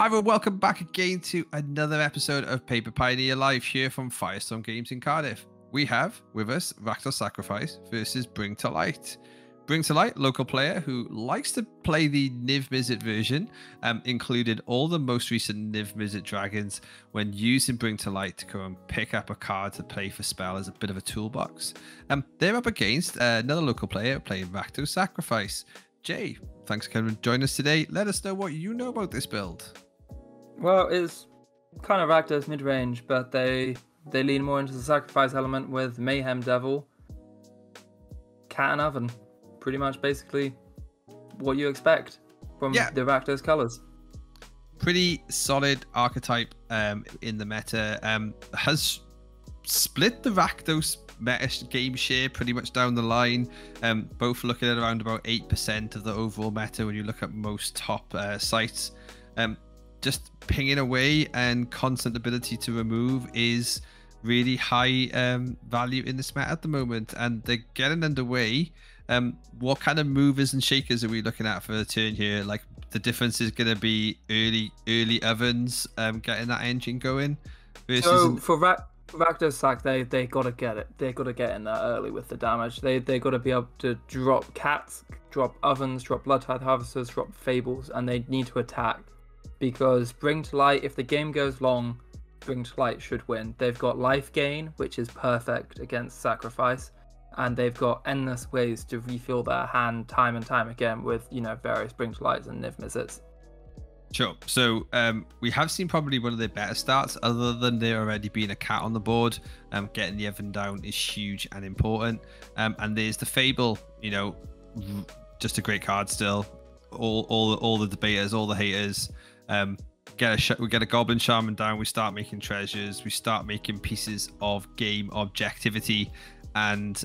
Hi everyone, welcome back again to another episode of Paper Pioneer Live here from Firestorm Games in Cardiff. We have with us Rakdos Sacrifice versus Bring to Light. Bring to Light, local player who likes to play the Niv-Mizzet version, included all the most recent Niv-Mizzet dragons when using Bring to Light to go and pick up a card to play for spell as a bit of a toolbox. They're up against another local player playing Rakdos Sacrifice. Jay, thanks for coming and joining us today. Let us know what you know about this build. Well, it's kind of Rakdos mid-range, but they lean more into the sacrifice element with Mayhem Devil, Cat and Oven. Pretty much basically what you expect from the Rakdos colors. Pretty solid archetype in the meta. Has split the Rakdos meta game share pretty much down the line, both looking at around about 8% of the overall meta when you look at most top sites. Just pinging away and constant ability to remove is really high value in this meta at the moment, and they're getting underway. What kind of movers and shakers are we looking at for the turn here? Like, the difference is going to be early ovens getting that engine going versus... So for Rakdos Sac, they got to get it. They got to get in there early with the damage. They got to be able to drop cats, drop ovens, drop blood tithe harvesters, drop fables, and they need to attack. Because Bring to Light, if the game goes long, Bring to Light should win. They've got life gain, which is perfect against sacrifice, and they've got endless ways to refill their hand time and time again with, you know, various Bring to Lights and Niv-Mizzets. Sure. So we have seen probably one of their better starts, other than there already being a cat on the board. Getting the Evan down is huge and important. And there's the Fable, you know, just a great card still. All the debaters, all the haters. We get a goblin shaman down. We start making treasures. We start making pieces of game objectivity, and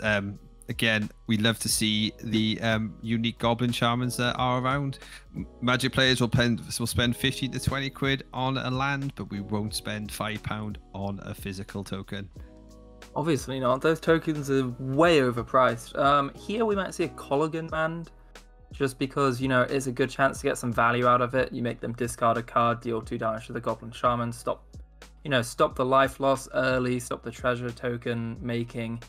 again, we love to see the unique goblin shamans that are around. Magic players will spend 15 to 20 quid on a land, but we won't spend £5 on a physical token. Obviously not. Those tokens are way overpriced. Here we might see a Kolaghan's Command, just because, you know, it's a good chance to get some value out of it. You make them discard a card, deal 2 damage to the goblin shaman, stop the life loss early, stop the treasure token making.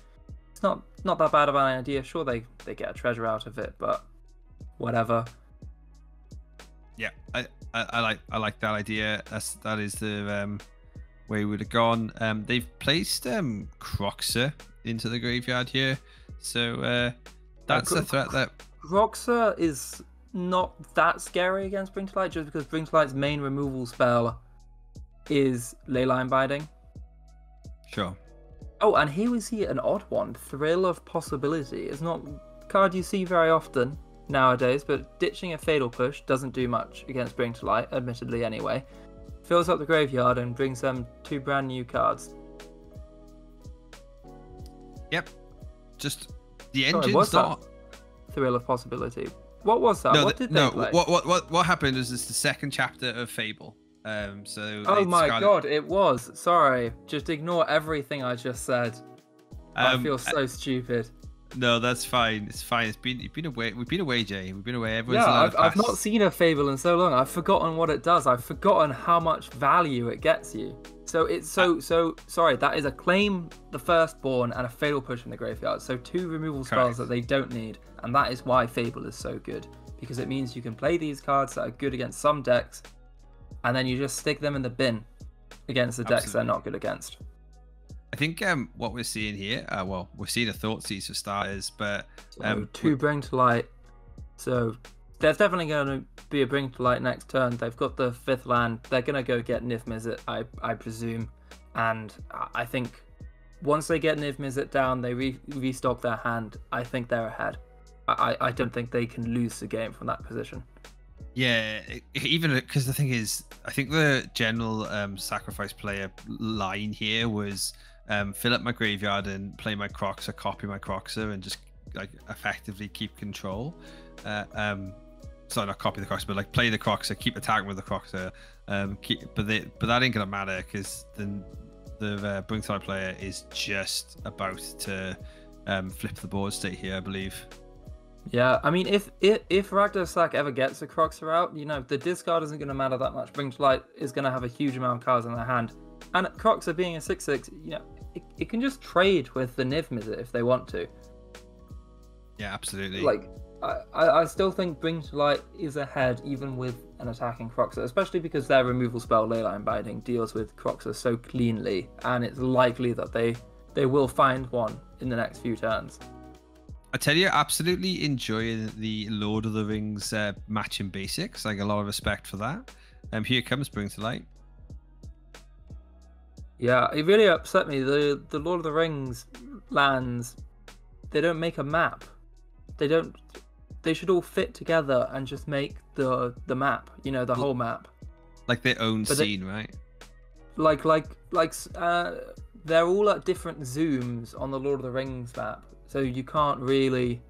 It's not that bad of an idea. Sure, they get a treasure out of it, but whatever. Yeah, I like that idea. That is the way we'd have gone. They've placed Kroxa into the graveyard here, so that's a threat. That Kroxa is not that scary against Bring to Light, just because Bring to Light's main removal spell is Leyline Binding. Sure. Oh, and here we see an odd one, Thrill of Possibility. It's not a card you see very often nowadays, but ditching a Fatal Push doesn't do much against Bring to Light, admittedly anyway. Fills up the graveyard and brings them 2 brand new cards. Yep. Just the engine's not... Thrill of Possibility. What was that? No, what did they play? What happened is it's the second chapter of Fable. So oh my god, it was. Sorry, just ignore everything I just said. I feel so stupid. No, that's fine. It's fine. It's been away. We've been away, Jay. We've been away. Everyone's I've not seen a Fable in so long. I've forgotten what it does. I've forgotten how much value it gets you. So it's so sorry. That is a claim the firstborn and a fatal push from the graveyard. So 2 removal spells that they don't need, and that is why Fable is so good, because it means you can play these cards that are good against some decks, and then you just stick them in the bin against the decks they're not good against. I think what we're seeing here, well, we're seeing a Thoughtseize for starters, but Bring to Light. So there's definitely going to be a Bring to Light next turn. They've got the 5th land. They're going to go get Niv-Mizzet, I presume, and I think once they get Niv-Mizzet down, they restock their hand. I think they're ahead. I don't think they can lose the game from that position. Yeah, even because the thing is, I think the general sacrifice player line here was fill up my graveyard and play my Kroxa, copy my Kroxa, and just like effectively keep control. Sorry, not copy the Kroxa, but like play the Kroxa, keep attacking with the Kroxa. But that ain't gonna matter, because then the Bring to Light player is just about to flip the board state here, I believe. Yeah, I mean, if Rakdos Sac ever gets a Kroxa out, you know, the discard isn't going to matter that much. Bring to Light is going to have a huge amount of cards in their hand. And Kroxa being a 6/6, you know, it can just trade with the Niv Mizzet if they want to. Yeah, absolutely. Like, I still think Bring to Light is ahead, even with an attacking Kroxa, especially because their removal spell, Leyline Binding, deals with Kroxa so cleanly, and it's likely that they will find one in the next few turns. I tell you, absolutely enjoying the Lord of the Rings match in basics. Like, a lot of respect for that. Here comes Bring to Light. Yeah, it really upset me. The Lord of the Rings lands, they don't make a map. They don't. They should all fit together and just make the map. You know, the whole map. Like their own scene, right? Like they're all at different zooms on the Lord of the Rings map. So you can't really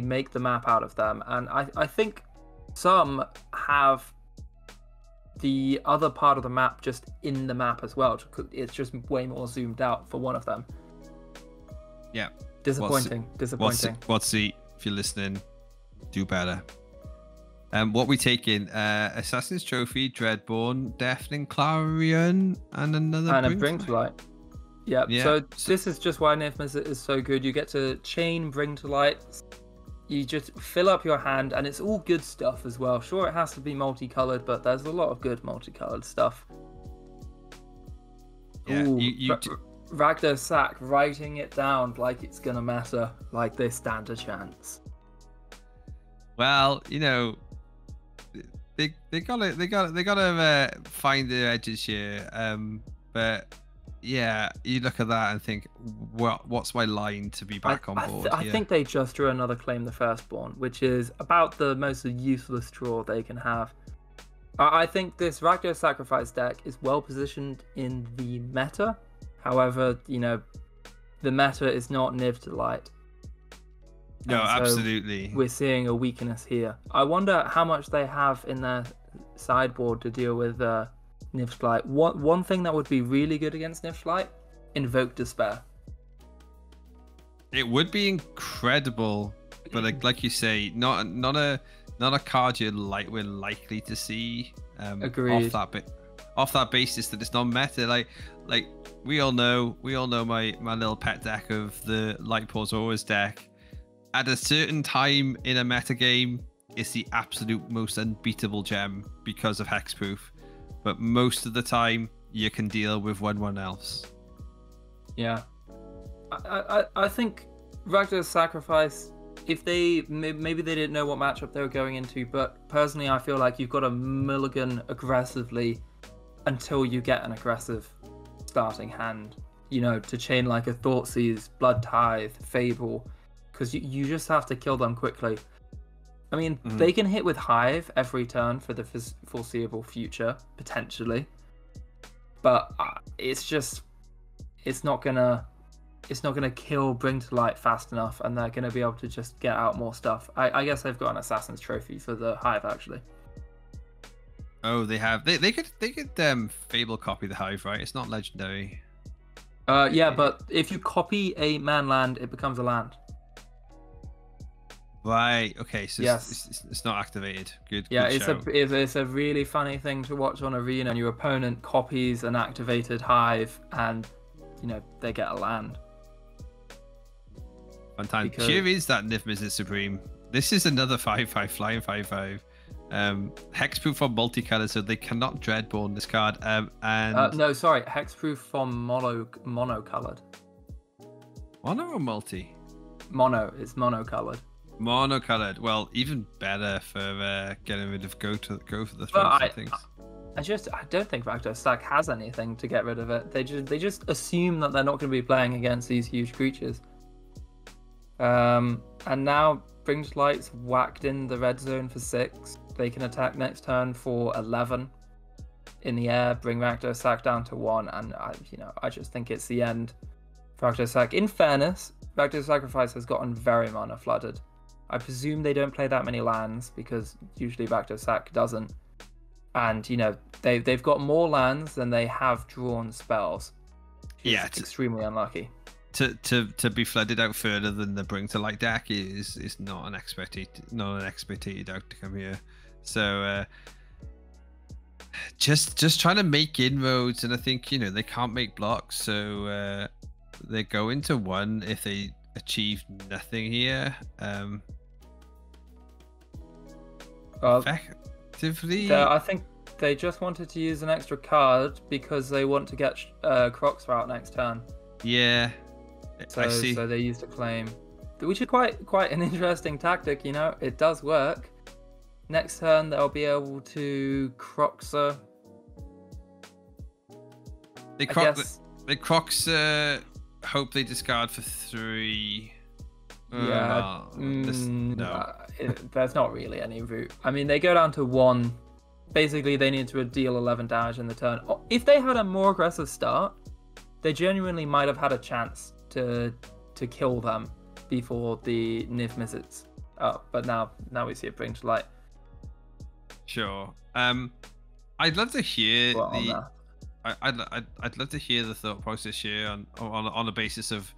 make the map out of them. And I think some have the other part of the map just in the map as well. It's just way more zoomed out for one of them. Yeah. Disappointing. Disappointing. Watsy, if you're listening, do better. What we take in? Assassin's Trophy, Dreadborn, Deafening Clarion, and another. And Bring to Light. Yep. Yeah, so this is just why Niv Mizzet is so good. You get to chain Bring to Light, you just fill up your hand, and it's all good stuff as well. Sure, it has to be multicolored, but there's a lot of good multicolored stuff. Yeah, ooh, Rakdos Sac writing it down like it's gonna matter, like they stand a chance. Well, you know, they gotta find their edges here, but. Yeah, you look at that and think, what's my line to be back on board? I think they just drew another Claim the Firstborn, which is about the most useless draw they can have. I think this Rakdos Sacrifice deck is well positioned in the meta. However, you know, the meta is not Niv to Light. No, so absolutely. We're seeing a weakness here. I wonder how much they have in their sideboard to deal with Niv to Light. One thing that would be really good against Niv to Light, Invoke Despair. It would be incredible, but like you say, not a card you're we're likely to see. Agreed. Off that basis that it's not meta. Like we all know my little pet deck of the Light Paws Auras deck. At a certain time in a meta game, it's the absolute most unbeatable gem because of hexproof. But most of the time, you can deal with one else. Yeah, I think Rakdos Sacrifice. If they maybe they didn't know what matchup they were going into, but personally, I feel like you've got to mulligan aggressively until you get an aggressive starting hand. You know, to chain like a Thoughtseize, Blood Tithe, Fable, because you just have to kill them quickly. I mean, they can hit with Hive every turn for the foreseeable future, potentially. But it's just, it's not gonna kill Bring to Light fast enough, and they're gonna be able to just get out more stuff. I guess they've got an Assassin's Trophy for the Hive, actually. Oh, they have. They could Fable copy the Hive, right? It's not legendary. Yeah, but if you copy a man land, it becomes a land. Right. Okay. So yes. It's not activated. Good. Yeah. Good show. It's a really funny thing to watch on Arena. Your opponent copies an activated Hive, and you know they get a land. Fantastic. Because... Here is that Niv Mizzet Supreme. This is another 5/5 flying 5/5. Hexproof from multicolor, so they cannot Dreadborn this card. No, sorry, hexproof from monocolored. Mono or multi? Mono. It's monocolored. Monocolored. Well, even better for getting rid of things. I don't think Rakdos Sac has anything to get rid of it. They just assume that they're not going to be playing against these huge creatures. And now Bring to Light's whacked in the red zone for 6. They can attack next turn for 11 in the air. Bring Rakdos Sac down to 1, and I just think it's the end for Rakdos Sac. In fairness, Rakdos Sacrifice has gotten very mana flooded. I presume they don't play that many lands because usually Rakdos Sac doesn't. And, you know, they've got more lands than they have drawn spells. Yeah. It's extremely unlucky. to be flooded out further than the Bring to Light deck is not an expected outcome here. So just trying to make inroads, and I think, you know, they can't make blocks, so they go into one if they achieve nothing here. Effectively, I think they just wanted to use an extra card because they want to get Kroxa out next turn. Yeah, so, I see. So they used a claim, which is quite an interesting tactic, you know. It does work. Next turn they'll be able to Kroxa. They Kroxa. Hope they discard for 3. Yeah, there's not really any route. I mean, they go down to 1. Basically, they need to deal 11 damage in the turn. If they had a more aggressive start, they genuinely might have had a chance to kill them before the Niv Mizzets. Oh, but now we see it Bring to Light. Sure. I'd love to hear I'd love to hear the thought process here on the basis of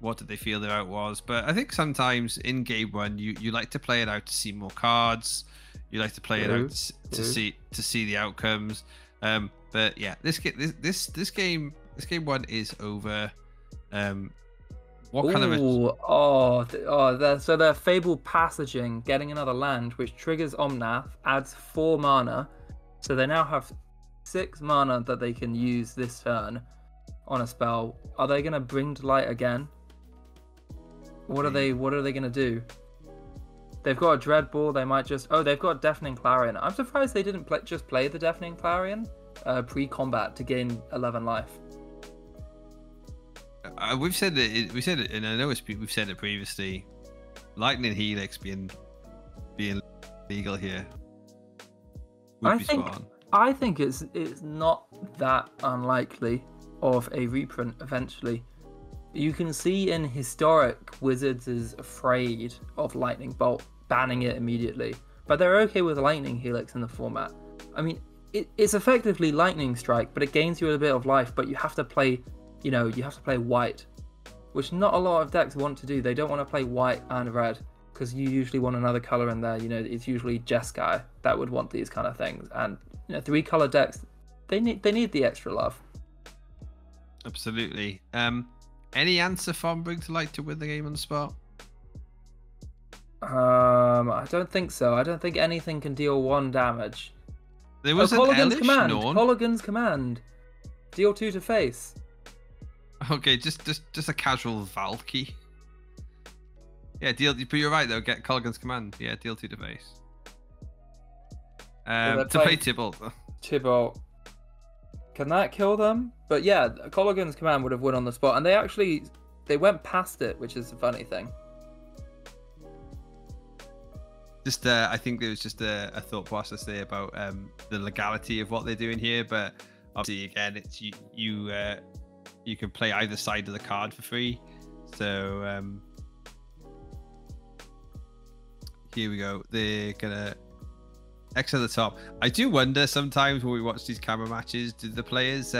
what did they feel their out was. But I think sometimes in game one you like to play it out to see more cards. You like to play it out to see the outcomes. But yeah, this game one is over. So they're Fable Passaging, getting another land, which triggers Omnath, adds 4 mana, so they now have 6 mana that they can use this turn on a spell. Are they gonna Bring to Light again? What are they gonna do? They've got a Dreadborn. They might just they've got Deafening Clarion. I'm surprised they didn't play the Deafening Clarion pre-combat to gain 11 life. We've said it, and I know we've said it previously. Lightning Helix being legal here. I think it's not that unlikely of a reprint eventually. You can see in Historic, Wizards is afraid of Lightning Bolt, banning it immediately, but they're okay with Lightning Helix in the format. I mean, it's effectively Lightning Strike, but it gains you a bit of life, but you have to play, you know, you have to play white, which not a lot of decks want to do. They don't want to play white and red, because you usually want another color in there. You know, it's usually Jeskai that would want these kind of things, and you know, 3 color decks, they need the extra love. Absolutely. Any answer from Bring to Light to win the game on the spot? I don't think so. I don't think anything can deal 1 damage. There was an Elesh Norn. Kolaghan's Command. Deal 2 to face. Okay, just a casual Valky. Yeah, deal. But you're right though. Get Kolaghan's Command. Yeah, deal 2 to face. To play Tibalt. Tibalt. Can that kill them? But yeah, Kolaghan's Command would have won on the spot, and they went past it, which is a funny thing. Just I think there was just a thought process there about the legality of what they're doing here, but obviously again, it's you can play either side of the card for free. So here we go. They're gonna X at the top. I do wonder sometimes when we watch these camera matches, do the players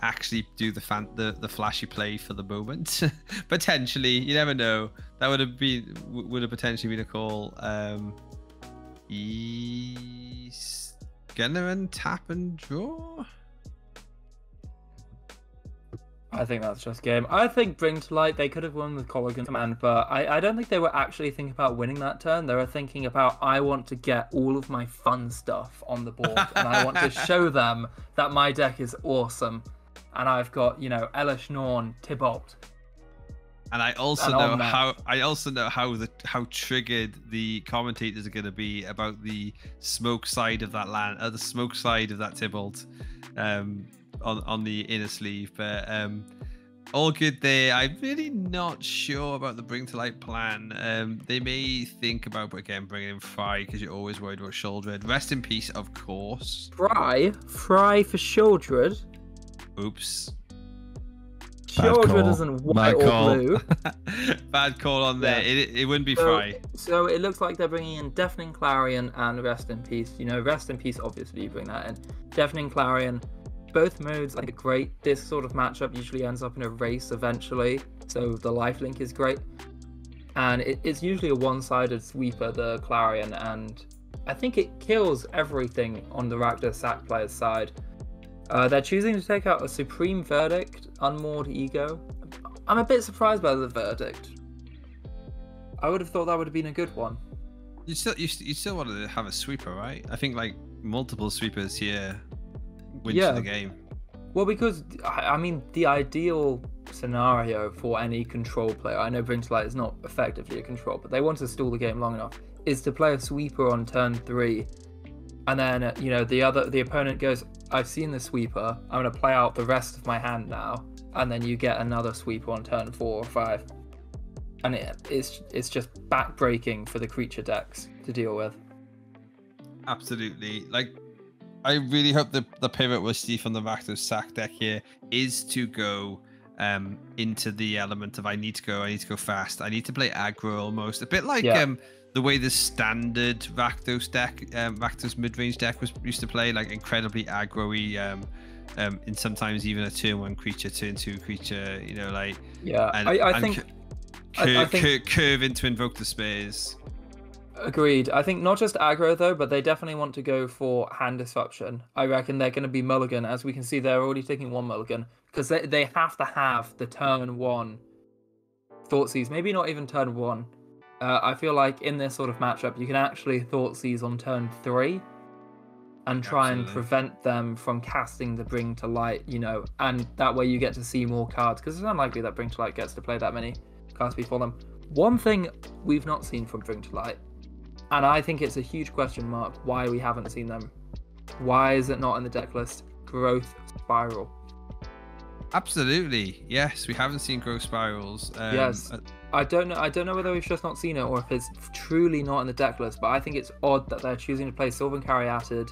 actually do the flashy play for the moment? Potentially, you never know. That would have potentially been a call. He's gonna untap and draw. I think that's just game. I think Bring to Light, they could have won with Kolaghan's Command, but I don't think they were actually thinking about winning that turn. They were thinking about, I want to get all of my fun stuff on the board, and I want to show them that my deck is awesome. And I've got, you know, Elesh Norn, Tibalt. And I also know how triggered the commentators are going to be about the smoke side of that land, the smoke side of that Tibalt. On the inner sleeve, but all good there. I'm really not sure about the Bring to Light plan. They may think about, but again, bringing in Fry, because you're always worried about Sheldred. Rest in Peace, of course. Fry for Sheldred. Oops. Sheldred isn't white or blue. Bad call on there. Yeah. It wouldn't be Fry. So it looks like they're bringing in Deafening Clarion and Rest in Peace. You know, Rest in Peace, obviously you bring that in. Deafening Clarion. both modes like great. This sort of matchup usually ends up in a race eventually, so the lifelink is great. And it's usually a one-sided sweeper, the Clarion, and I think it kills everything on the Rakdos Sac player's side. They're choosing to take out a Supreme Verdict, Unmoored Ego. I'm a bit surprised by the Verdict. I would have thought that would have been a good one. You still want to have a sweeper, right? I think like multiple sweepers here win the game. Well, because I mean the ideal scenario for any control player, I know Bring to Light is not effectively a control, but they want to stall the game long enough, is to play a sweeper on turn 3, and then you know the opponent goes, I've seen the sweeper, I'm going to play out the rest of my hand now, and then you get another sweeper on turn 4 or 5. And it's just backbreaking for the creature decks to deal with. Absolutely. Like, I really hope the pivot we'll see from the Rakdos Sac deck here is to go into the element of I need to go fast. I need to play aggro almost. A bit like the way the standard Rakdos deck, Rakdos mid-range deck was used to play, like incredibly aggro-y, and sometimes even a turn 1 creature, turn 2 creature, you know, like... Yeah, and, I think curve into Invoke Despair. Agreed. I think not just aggro though, but they definitely want to go for hand disruption. I reckon they're going to be mulligan. As we can see, they're already taking one mulligan because they have to have the turn 1 Thoughtseize. Maybe not even turn 1. I feel like in this sort of matchup, you can actually Thoughtseize on turn 3 and try and prevent them from casting the Bring to Light, you know, and that way you get to see more cards because it's unlikely that Bring to Light gets to play that many cards before them. One thing we've not seen from Bring to Light, and I think it's a huge question mark why we haven't seen them, why is it not in the deck list, Growth Spiral? Absolutely, yes, we haven't seen Growth Spirals. Yes, I don't know whether we've just not seen it or if it's truly not in the deck list, but I think it's odd that they're choosing to play Sylvan Caryatid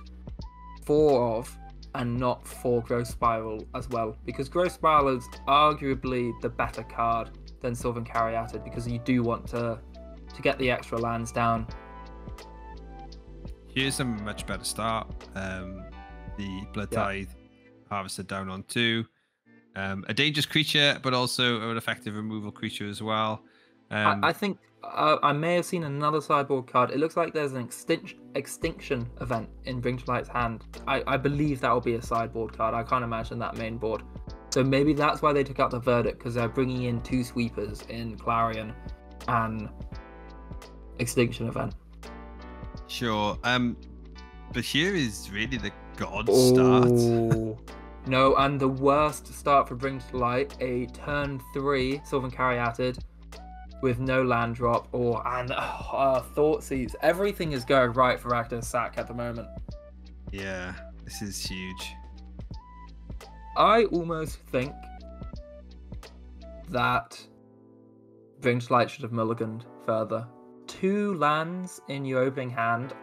and not for Growth Spiral as well, because Growth Spiral is arguably the better card than Sylvan Caryatid, because you do want to get the extra lands down. Here's a much better start. The Blood Tithe Harvester down on 2. A dangerous creature, but also an effective removal creature as well. I think I may have seen another sideboard card. It looks like there's an Extinction Event in Bring to Light's hand. I believe that will be a sideboard card. I can't imagine that main board. So maybe that's why they took out the Verdict, because they're bringing in 2 sweepers in Clarion and Extinction Event. Sure. But here is really the god start. No, and the worst start for Bring to Light, a turn 3 Sylvan Caryatid with no land drop Thoughtseize. Everything is going right for Rakdos Sac at the moment. Yeah, this is huge. I almost think that Bring to Light should have mulliganed further. 2 lands in your opening hand,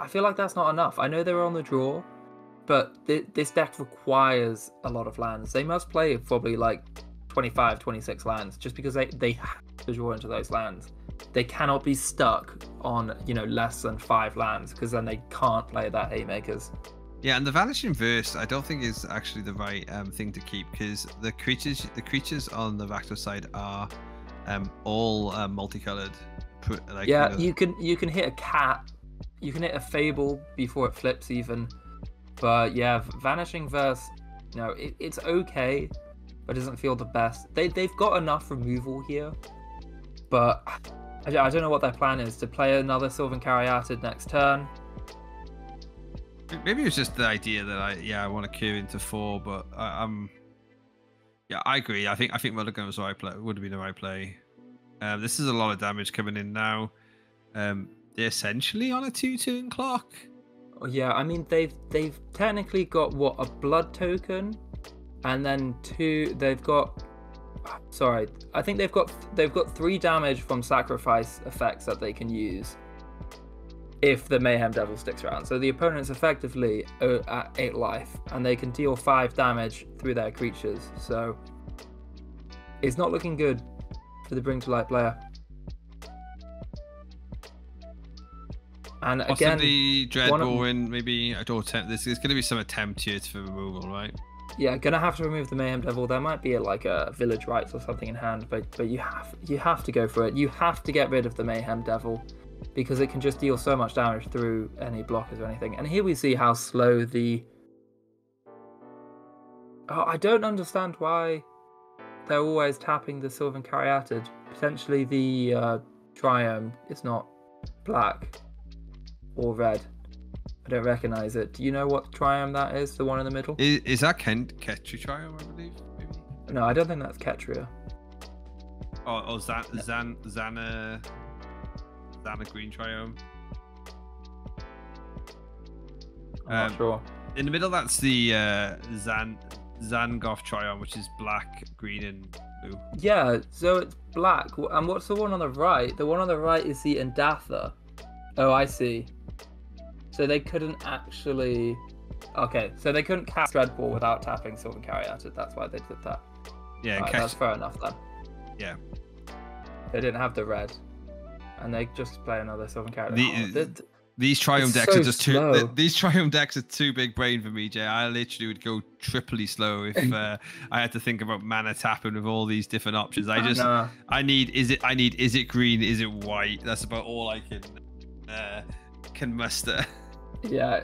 I feel like that's not enough. I know they were on the draw, but this deck requires a lot of lands. They must play probably like 25, 26 lands just because they have to draw into those lands. They cannot be stuck on, you know, less than 5 lands, because then they can't play that Haymakers. Yeah, and the Vanishing Verse, I don't think is actually the right thing to keep, because the creatures on the Rakdos side are all multicolored. Like, yeah, you know, you can hit a cat, you can hit a Fable before it flips even, but yeah, Vanishing Verse, no, it's okay, but it doesn't feel the best. They've got enough removal here, but I don't know what their plan is to play another Sylvan Caryatid next turn. Maybe it's just the idea that I want to queue into 4, but I agree. I think mulligan was the right play, would have been the right play. This is a lot of damage coming in now. They're essentially on a 2-turn clock. Yeah, I mean they've technically got what, a blood token, and then 2. They've got, sorry, I think they've got 3 damage from sacrifice effects that they can use if the Mayhem Devil sticks around. So the opponent's effectively at 8 life, and they can deal 5 damage through their creatures. So it's not looking good for the Bring to Light player. And again, possibly Dreadborn, maybe, I don't attempt this. There's going to be some attempt here for removal, right? Yeah, gonna have to remove the Mayhem Devil. There might be like a Village Rites or something in hand, but you have to go for it. You have to get rid of the Mayhem Devil because it can just deal so much damage through any blockers or anything. And here we see how slow the... Oh, I don't understand why they're always tapping the Sylvan Caryatid. Potentially the Triome is not black or red. I don't recognize it. Do you know what Triome that is? The one in the middle? Is that Ketria Triome, I believe? Maybe? No, I don't think that's Ketria. Oh, Zana Green Triome. I'm not sure. In the middle, that's the Zangoth Triome, which is black, green, and blue. Yeah, so it's black. And what's the one on the right? The one on the right is the Indatha. Oh, I see. So they couldn't actually... Okay, so they couldn't cast Dreadborn without tapping Sylvan Caryatid. That's why they did that. Yeah, right, that's fair enough then. Yeah. They didn't have the red. And they just play another Sylvan Caryatid. These Triome decks are just slow. These Triome decks are too big brain for me, Jay. I literally would go triply slow if I had to think about mana tapping with all these different options. I need is it green, is it white? That's about all I can muster. Yeah,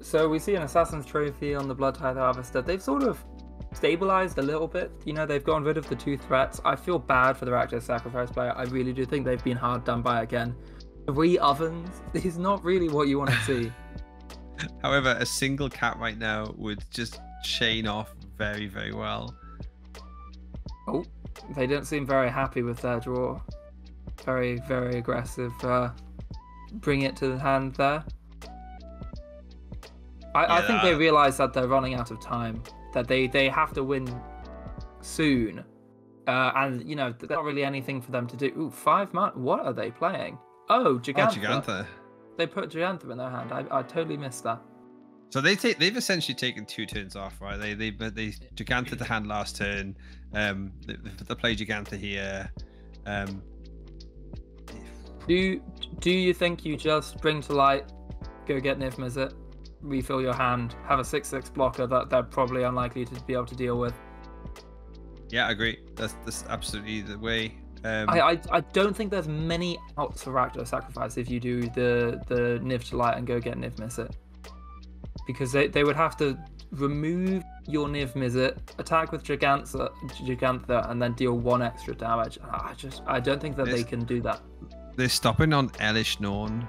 so we see an Assassin's Trophy on the Blood Tithe Harvester. They've sort of stabilized a little bit. You know, they've gotten rid of the two threats. I feel bad for the Rakdos Sacrifice player. I really do think they've been hard done by again. 3 ovens is not really what you want to see. However, a single cat right now would just chain off very, very well. Oh, they don't seem very happy with their draw. Very, very aggressive. Bring it to the hand there. I think they realize that they're running out of time, that they have to win soon. And, you know, there's not really anything for them to do. Ooh, 5 months. What are they playing? Oh, Gigantha. Oh, Gigantha. They put Gigantha in their hand. I totally missed that. So they've essentially taken 2 turns off, right? They Gigantha the hand last turn. They play Gigantha here. Do you think you just bring to light, go get Niv Mizzet, refill your hand, have a 6/6 blocker that they're probably unlikely to be able to deal with? Yeah, I agree. That's absolutely the way. I don't think there's many outs for Rakdos Sacrifice if you do the Niv to light and go get Niv Mizzet, because they would have to remove your Niv Mizzet, attack with Gigantha, and then deal 1 extra damage. I don't think that they can do that. They're stopping on Elesh Norn.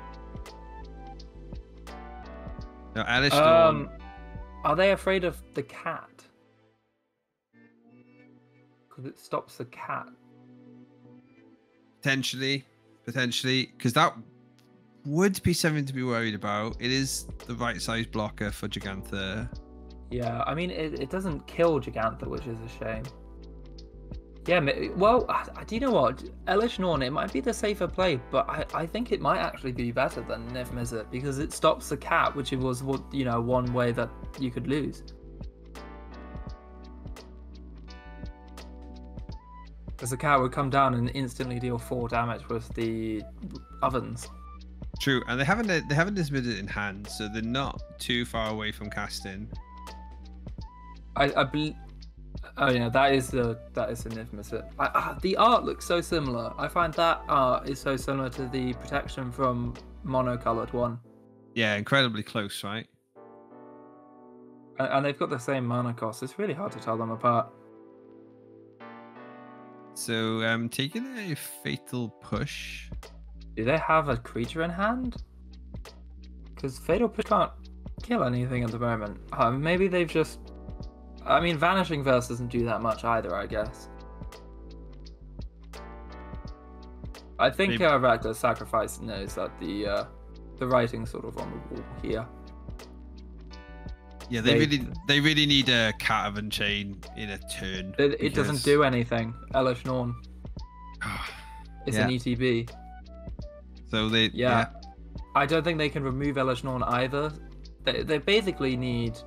No, Elesh Norn. Are they afraid of the cat? Because it stops the cat. Potentially, because that would be something to be worried about. It is the right size blocker for Gigantha. Yeah, I mean, it doesn't kill Gigantha, which is a shame. Yeah, well, do you know what? Elesh Norn, it might be the safer play, but I think it might actually be better than Niv Mizzet because it stops the cat, which was, you know, one way that you could lose. Because the cat would come down and instantly deal 4 damage with the ovens. True, and they haven't dismissed it in hand, so they're not too far away from casting. I believe. Oh yeah, that is an infamous hit. The art looks so similar. I find that art is so similar to the protection from monocolored one. Yeah, incredibly close, right? And they've got the same mana cost. It's really hard to tell them apart. So taking a Fatal Push. Do they have a creature in hand? Because Fatal Push can't kill anything at the moment. Maybe they've just... I mean, Vanishing Verse doesn't do that much either, I guess. I think Rakdos Sacrifice knows that the writing's sort of on the wall here. Yeah, they really need a Cat of Chain in a turn. It doesn't do anything. Elesh Norn. It's an ETB. So they... Yeah. I don't think they can remove Elesh Norn either. They basically need...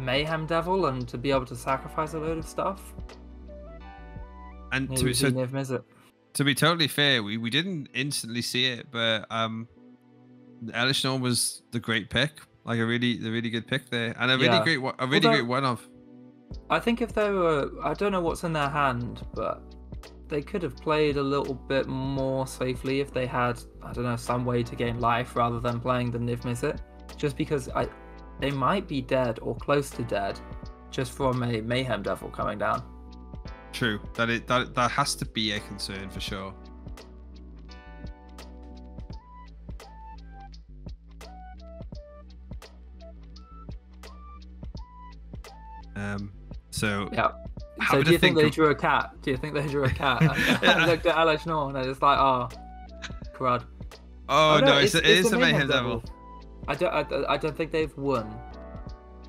Mayhem Devil and to be able to sacrifice a load of stuff. And to be totally fair, we didn't instantly see it, but Elesh Norn was the great pick Like a really good pick there, and a really great one off. I think if they were, I don't know what's in their hand, but they could have played a little bit more safely if they had, I don't know, some way to gain life rather than playing the Niv Mizzet. Just because they might be dead or close to dead, just from a Mayhem Devil coming down. True, that has to be a concern for sure. So do you think they drew a cat? Do you think they drew a cat? I looked at Elesh Norn and it's like, oh, crud. Oh no, it's a Mayhem Devil. I don't think they've won.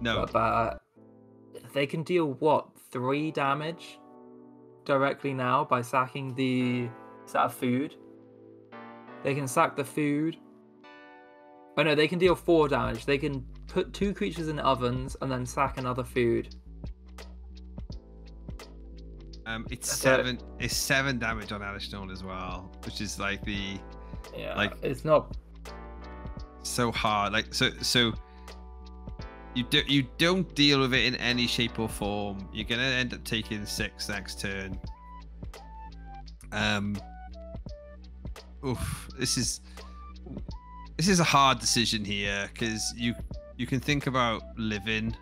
No. But they can deal, what, 3 damage directly now by sacking the... Is that a food? They can sack the food. Oh no, they can deal 4 damage. They can put 2 creatures in ovens and then sack another food. It's 7 damage on Elesh Norn as well, which is like the... Yeah, like, it's not... so hard. Like, so you don't deal with it in any shape or form. You're gonna end up taking 6 next turn. Oof, this is a hard decision here, because you can think about living.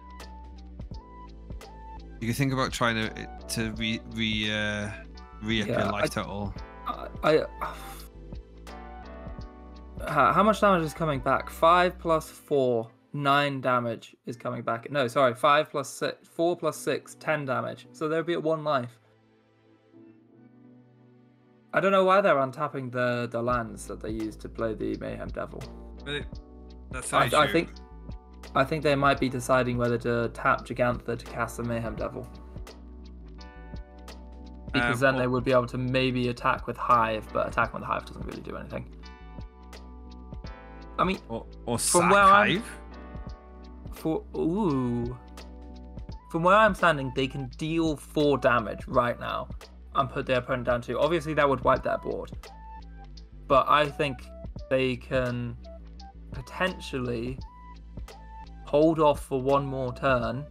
You can think about trying to re-up your life total. How much damage is coming back? 5 plus 4, 9 damage is coming back. No, sorry, 5 plus 6, 4 plus 6, 10 damage. So they'll be at 1 life. I don't know why they're untapping the lands that they use to play the Mayhem Devil. Really? That's how I think they might be deciding whether to tap Gigantha to cast the Mayhem Devil, because then they would be able to maybe attack with Hive, but attacking with Hive doesn't really do anything. I mean, or from where Hive? From where I'm standing, they can deal 4 damage right now and put their opponent down 2. Obviously, that would wipe their board, but I think they can potentially hold off for 1 more turn,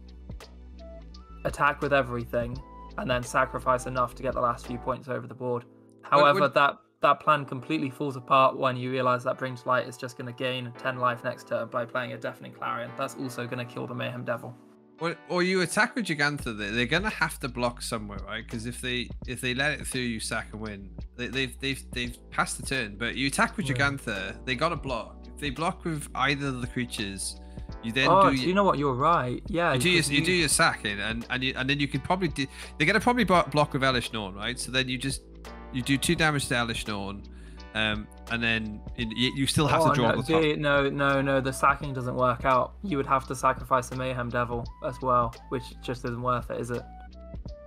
attack with everything, and then sacrifice enough to get the last few points over the board. However, that plan completely falls apart when you realize that Bring to Light is just going to gain 10 life next turn by playing a Deafening Clarion. That's also going to kill the Mayhem Devil. Or you attack with Gigantha. They're going to have to block somewhere, right? Because if they let it through, you sack and win. They've passed the turn, but you attack with Gigantha. They got to block. If they block with either of the creatures, you then you know what? You're right. Yeah. You do your sacking, and then you can probably they're going to probably block with Elesh Norn, right? So then you do 2 damage to Elesh Norn, and then you still have to draw the top. No, the sacking doesn't work out. You would have to sacrifice the Mayhem Devil as well, which just isn't worth it, is it?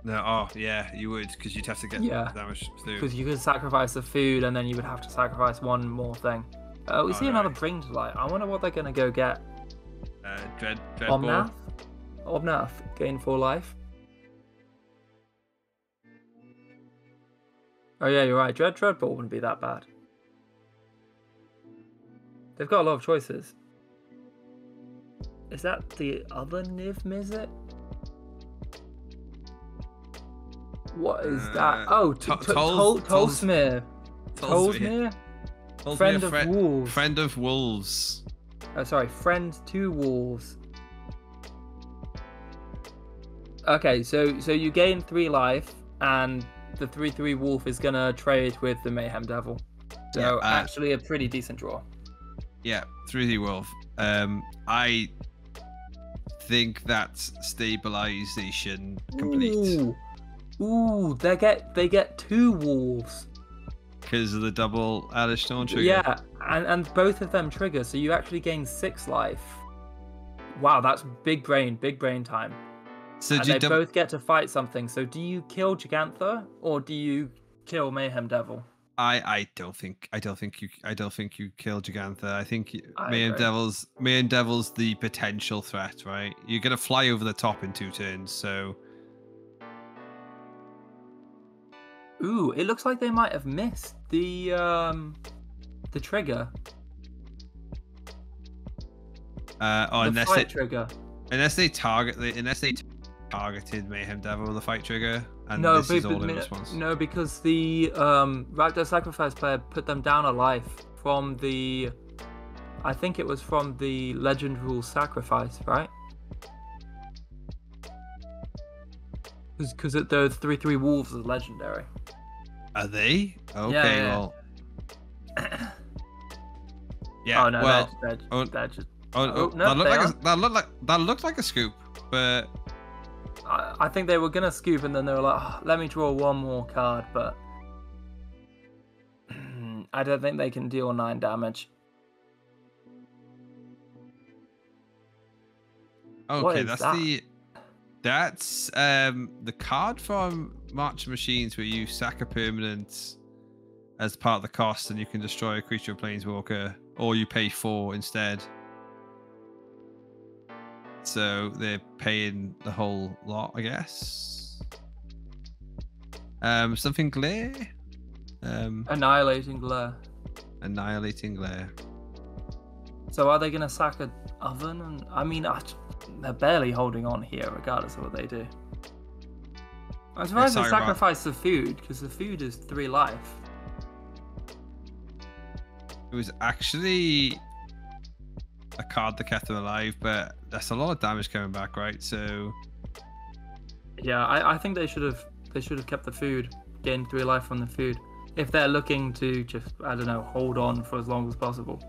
No, you would, because you'd have to get damage through. Because you could sacrifice the food, and then you would have to sacrifice 1 more thing. We see another Bring to Light. I wonder what they're going to go get. Dreadborn. Omnath, gain 4 life. Oh yeah, you're right. Dreadborn wouldn't be that bad. They've got a lot of choices. Is that the other Niv Mizzet? What is that? Oh, Tolzmir. Tolzmir? Friend of Wolves. Friend of Wolves. Oh, sorry. Friend to Wolves. Okay, so you gain 3 life, and the 3/3 wolf is gonna trade with the Mayhem Devil, so actually a pretty decent draw. Yeah, 3/3 wolf. I think that's stabilization complete. Ooh, they get 2 wolves because of the double Elesh Norn trigger. Yeah, and both of them trigger, so you actually gain 6 life. Wow, that's big brain time. So and they both get to fight something. So do you kill Gigantha or do you kill Mayhem Devil? I don't think you kill Gigantha. I think Mayhem Devil's the potential threat, right? You're gonna fly over the top in 2 turns, so. Ooh, it looks like they might have missed the trigger. Oh, the unless they targeted Mayhem Devil with the fight trigger, and no, this is all in response. No, because the Rakdos Sacrifice player put them down a life from the, I think it was from the Legend Rule Sacrifice, right? Because those 3/3 wolves are legendary. Are they? Okay, yeah. Well. Yeah. Oh no, well, that looked like a scoop, but I think they were gonna scoop, and then they were like, oh, "Let me draw one more card," but I don't think they can deal 9 damage. Okay, that's that? That's the card from March of Machines where you sack a permanent as part of the cost, and you can destroy a creature or planeswalker, or you pay 4 instead. So they're paying the whole lot, I guess. Something glare. Annihilating glare. Annihilating glare. So are they gonna sack an oven? And I mean, they're barely holding on here, regardless of what they do. I'm surprised they sacrifice the food, because the food is 3 life. It was actually a card that kept them alive, but that's a lot of damage coming back, right? So yeah, I think they should have kept the food, gained 3 life from the food, if they're looking to just, I don't know, hold on for as long as possible.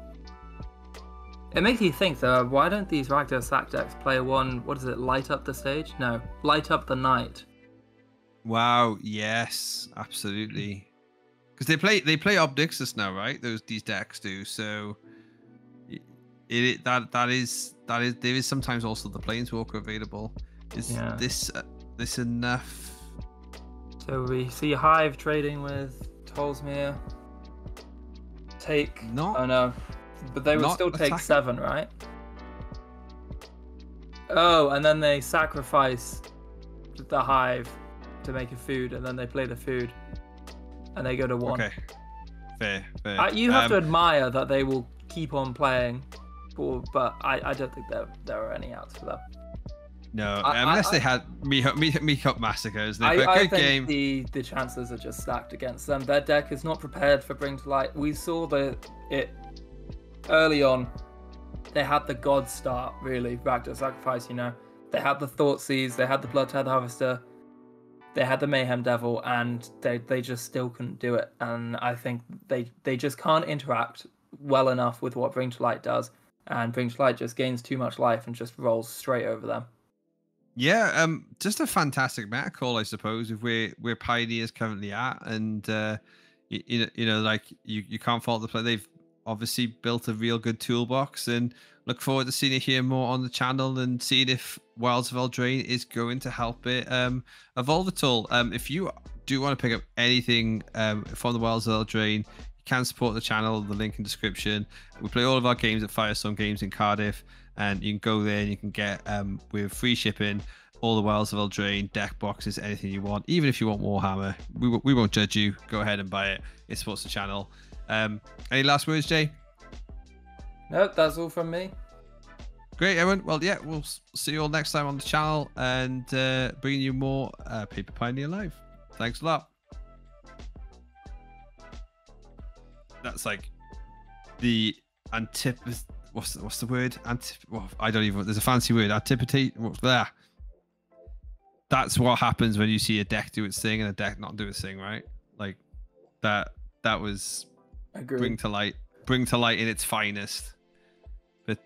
It makes you think though, why don't these Rakdos Sac decks play one, what is it, Light Up the Stage? No, Light Up the Night. Wow, yes, absolutely. Because they play Obdixis now, right? These decks do, so there is sometimes also the Planeswalker available. Is this enough? So we see Hive trading with Tolzmir. Take oh no. But they would still take 7, right? Oh, and then they sacrifice the Hive to make a food, and then they play the food, and they go to 1. Okay, fair. You have to admire that they will keep on playing, but I don't think there are any outs for them. No, unless they had Meekup Massacres. I think the chances are just stacked against them. Their deck is not prepared for Bring to Light. We saw it. Early on, they had the God Start, really, Rakdos Sacrifice, you know. They had the Thoughtseize, they had the Blood Tithe Harvester, they had the Mayhem Devil, and they just still couldn't do it. And I think they just can't interact well enough with what Bring to Light does, and Bring to Light just gains too much life and just rolls straight over them. Yeah, just a fantastic meta call, I suppose, if where Pioneer's currently at, and you can't fault the play. They've obviously built a real good toolbox, and look forward to seeing it here more on the channel and seeing if Wilds of Eldraine is going to help it evolve at all. If you do want to pick up anything from the Wilds of Eldraine, you can support the channel, the link in description. We play all of our games at Firestorm Games in Cardiff, and you can go there and you can get, with free shipping, all the Wilds of Eldraine, deck boxes, anything you want. Even if you want Warhammer, we won't judge you. Go ahead and buy it. It supports the channel. Any last words, Jay? Nope, that's all from me. Great, everyone. Well, yeah, we'll see you all next time on the channel, and bringing you more Paper Pioneer Live. Thanks a lot. That's like the antipathy. What's the word? I don't even. There's a fancy word. Antipathy. There. That's what happens when you see a deck do its thing and a deck not do its thing, right? Like that. That was. Agreed. Bring to Light in its finest. But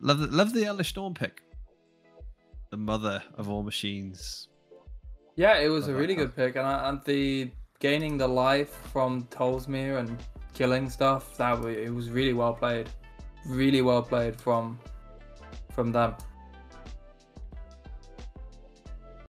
love the Elesh Norn pick, the mother of all machines. Yeah, it was a really good pick, and the gaining the life from Tolzmir and killing stuff, it was really well played from them.